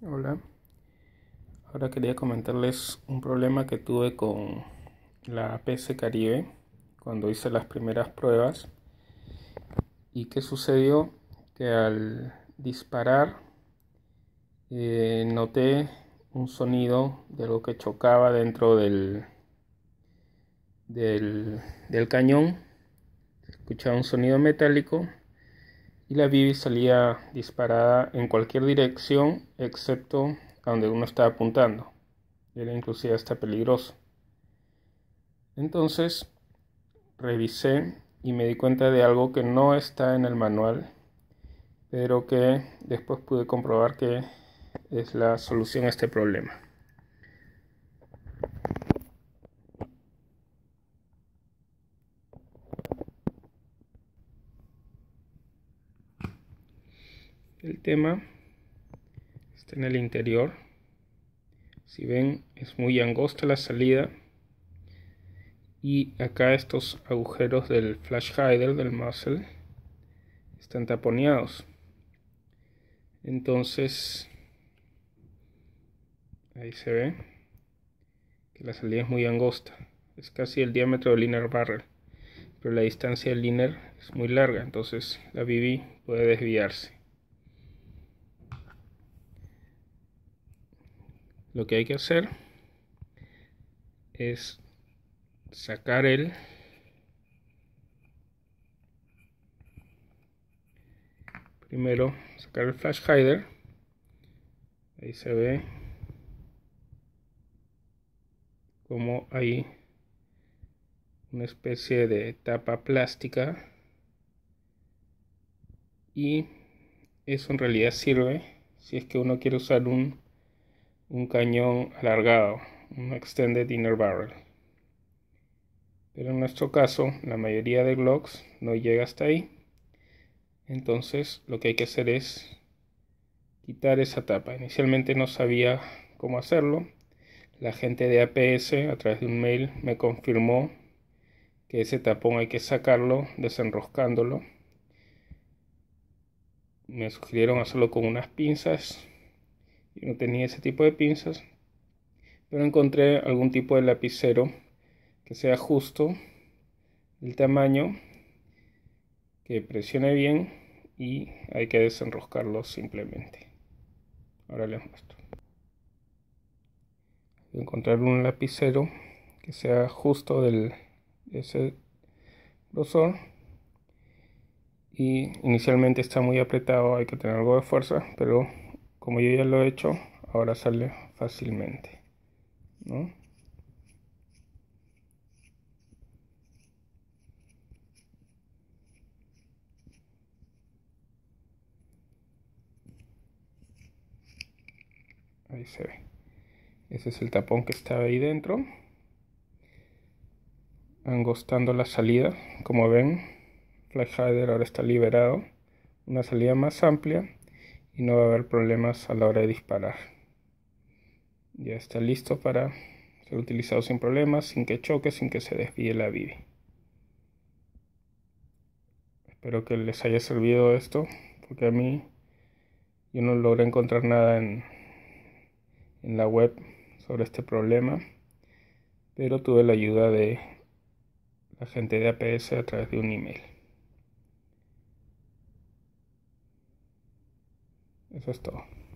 Hola, ahora quería comentarles un problema que tuve con la APS Caribe cuando hice las primeras pruebas. ¿Y qué sucedió? Que al disparar noté un sonido de lo que chocaba dentro del cañón. Escuchaba un sonido metálico y la BB salía disparada en cualquier dirección excepto a donde uno estaba apuntando. Era inclusive hasta peligroso. Entonces revisé y me di cuenta de algo que no está en el manual, pero que después pude comprobar que es la solución a este problema. El tema está en el interior. Si ven, es muy angosta la salida, y acá estos agujeros del flash hider del muzzle están taponeados. Entonces ahí se ve que la salida es muy angosta, es casi el diámetro del inner barrel, pero la distancia del inner es muy larga, entonces la BB puede desviarse. Lo que hay que hacer es sacar el flash hider. Ahí se ve como hay una especie de tapa plástica, y eso en realidad sirve si es que uno quiere usar un cañón alargado, un extended inner barrel, pero en nuestro caso la mayoría de Glocks no llega hasta ahí. Entonces lo que hay que hacer es quitar esa tapa. Inicialmente no sabía cómo hacerlo. La gente de APS, a través de un mail, me confirmó que ese tapón hay que sacarlo desenroscándolo. Me sugirieron hacerlo con unas pinzas. Yo no tenía ese tipo de pinzas, pero encontré algún tipo de lapicero que sea justo el tamaño, que presione bien, y hay que desenroscarlo simplemente. Ahora les muestro. Voy a encontrar un lapicero que sea justo de ese grosor, y inicialmente está muy apretado, hay que tener algo de fuerza, pero como yo ya lo he hecho, ahora sale fácilmente, ¿no? Ahí se ve. Ese es el tapón que estaba ahí dentro, angostando la salida. Como ven, flash hider ahora está liberado, una salida más amplia, y no va a haber problemas a la hora de disparar. Ya está listo para ser utilizado sin problemas, sin que choque, sin que se desvíe la BB. Espero que les haya servido esto, porque a mí, yo no logré encontrar nada en la web sobre este problema, pero tuve la ayuda de la gente de APS a través de un email. Eso es todo.